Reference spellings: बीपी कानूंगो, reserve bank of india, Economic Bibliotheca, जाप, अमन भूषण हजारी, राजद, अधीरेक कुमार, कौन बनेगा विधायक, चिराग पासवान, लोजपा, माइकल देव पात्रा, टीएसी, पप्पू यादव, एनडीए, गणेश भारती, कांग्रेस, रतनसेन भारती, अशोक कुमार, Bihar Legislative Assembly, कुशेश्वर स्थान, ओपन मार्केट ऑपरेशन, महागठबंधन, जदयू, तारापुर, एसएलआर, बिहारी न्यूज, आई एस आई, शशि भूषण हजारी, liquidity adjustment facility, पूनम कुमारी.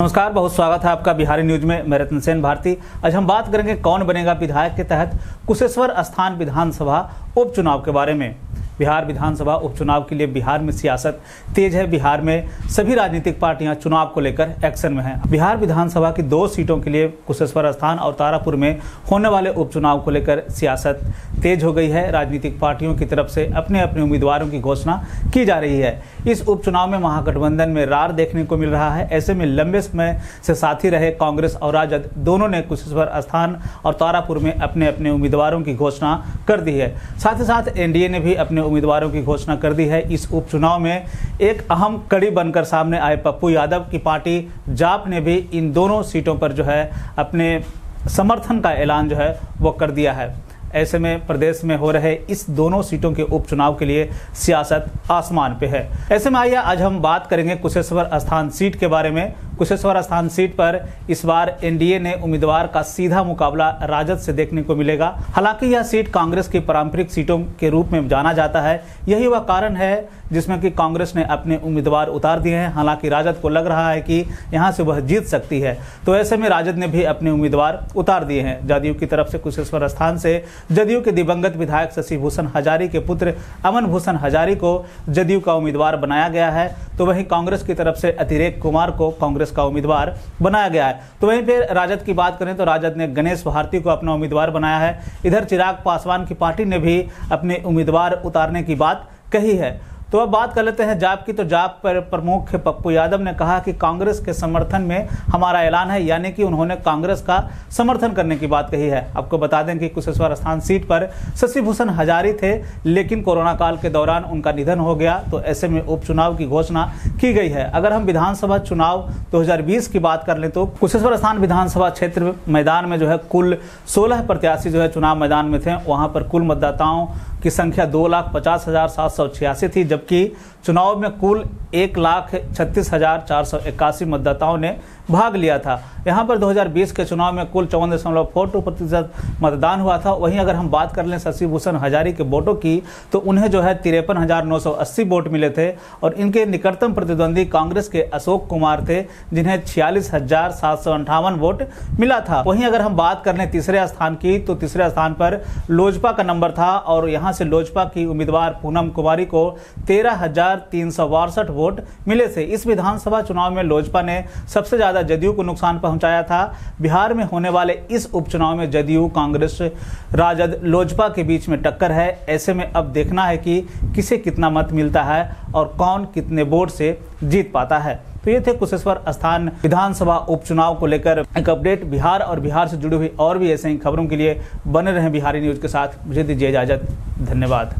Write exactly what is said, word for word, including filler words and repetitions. नमस्कार, बहुत स्वागत है आपका बिहारी न्यूज में। मैं रतनसेन भारती। आज हम बात करेंगे कौन बनेगा विधायक के तहत कुशेश्वर स्थान विधानसभा उपचुनाव के बारे में। बिहार विधानसभा उपचुनाव के लिए बिहार में सियासत तेज है। बिहार में सभी राजनीतिक पार्टियां चुनाव को लेकर एक्शन में हैं। बिहार विधानसभा की दो सीटों के लिए कुशेश्वर स्थान और तारापुर में होने वाले उपचुनाव को लेकर सियासत तेज हो गई है। राजनीतिक पार्टियों की तरफ से अपने अपने उम्मीदवारों की घोषणा की जा रही है। इस उपचुनाव में महागठबंधन में रार देखने को मिल रहा है। ऐसे में लंबे समय से साथी रहे कांग्रेस और राजद दोनों ने कुशेश्वर स्थान और तारापुर में अपने अपने उम्मीदवारों की घोषणा कर दी है। साथ ही साथ एनडीए ने भी अपने उम्मीदवारों की घोषणा कर दी है। इस उपचुनाव में एक अहम कड़ी बनकर सामने आए पप्पू यादव की पार्टी जाप ने भी इन दोनों सीटों पर जो है अपने समर्थन का ऐलान जो है वो कर दिया है। ऐसे में प्रदेश में हो रहे इस दोनों सीटों के उपचुनाव के लिए सियासत आसमान पे है। ऐसे में आइए आज हम बात करेंगे कुशेश्वर स्थान सीट के बारे में। कुशेश्वर स्थान सीट पर इस बार एनडीए ने उम्मीदवार का सीधा मुकाबला राजद से देखने को मिलेगा। हालांकि यह सीट कांग्रेस की पारंपरिक सीटों के रूप में जाना जाता है। यही वह कारण है जिसमें कि कांग्रेस ने अपने उम्मीदवार उतार दिए हैं। हालांकि राजद को लग रहा है कि यहाँ से वह जीत सकती है, तो ऐसे में राजद ने भी अपने उम्मीदवार उतार दिए हैं। जदयू की तरफ से कुशेश्वर स्थान से जदयू के दिवंगत विधायक शशि भूषण हजारी के पुत्र अमन भूषण हजारी को जदयू का उम्मीदवार बनाया गया है, तो वहीं कांग्रेस की तरफ से अधीरेक कुमार को कांग्रेस का उम्मीदवार बनाया गया है। तो वहीं फिर राजद की बात करें तो राजद ने गणेश भारती को अपना उम्मीदवार बनाया है। इधर चिराग पासवान की पार्टी ने भी अपने उम्मीदवार उतारने की बात कही है। तो अब बात कर लेते हैं जाप की। तो जाप पर प्रमुख पप्पू यादव ने कहा कि कांग्रेस के समर्थन में हमारा ऐलान है, यानी कि उन्होंने कांग्रेस का समर्थन करने की बात कही है। आपको बता दें कि कुशेश्वर स्थान सीट पर शशि भूषण हजारी थे, लेकिन कोरोना काल के दौरान उनका निधन हो गया, तो ऐसे में उपचुनाव की घोषणा की गई है। अगर हम विधानसभा चुनाव दो हजार बीस की बात कर लें तो कुशेश्वर स्थान विधानसभा क्षेत्र मैदान में जो है कुल सोलह प्रत्याशी जो है चुनाव मैदान में थे। वहाँ पर कुल मतदाताओं की संख्या दो लाख पचास हजार सात सौ छियासी थी, जबकि चुनाव में कुल एक लाख छत्तीस हजार चार सौ इक्यासी मतदाताओं ने भाग लिया था। यहाँ पर दो हज़ार बीस के चुनाव में कुल चौवन दशमलव फोर टू प्रतिशत मतदान हुआ था। वहीं अगर हम बात कर लें शशि भूषण हजारी के वोटों की, तो उन्हें जो है तिरपन हजार नौ सौ अस्सी वोट मिले थे और इनके निकटतम प्रतिद्वंदी कांग्रेस के अशोक कुमार थे, जिन्हें छियालीस हजार सात सौ अंठावन वोट मिला था। वहीं अगर हम बात कर लें तीसरे स्थान की, तो तीसरे स्थान पर लोजपा का नंबर था और यहाँ से लोजपा की उम्मीदवार पूनम कुमारी को तेरह हजार तीन सौ बासठ वोट मिले थे। इस विधानसभा चुनाव में लोजपा ने सबसे ज्यादा जदयू को नुकसान पहुंचाया था। बिहार में होने वाले इस उपचुनाव में जदयू, कांग्रेस, राजद, लोजपा के बीच में टक्कर है। ऐसे में अब देखना है कि किसे कितना मत मिलता है और कौन कितने वोट से जीत पाता है। तो ये थे कुशेश्वर स्थान विधानसभा उपचुनाव को लेकर एक अपडेट। बिहार और बिहार से जुड़ी हुई और भी ऐसे ही खबरों के लिए बने रहें बिहारी न्यूज के साथ। मुझे दीजिए इजाजत, धन्यवाद।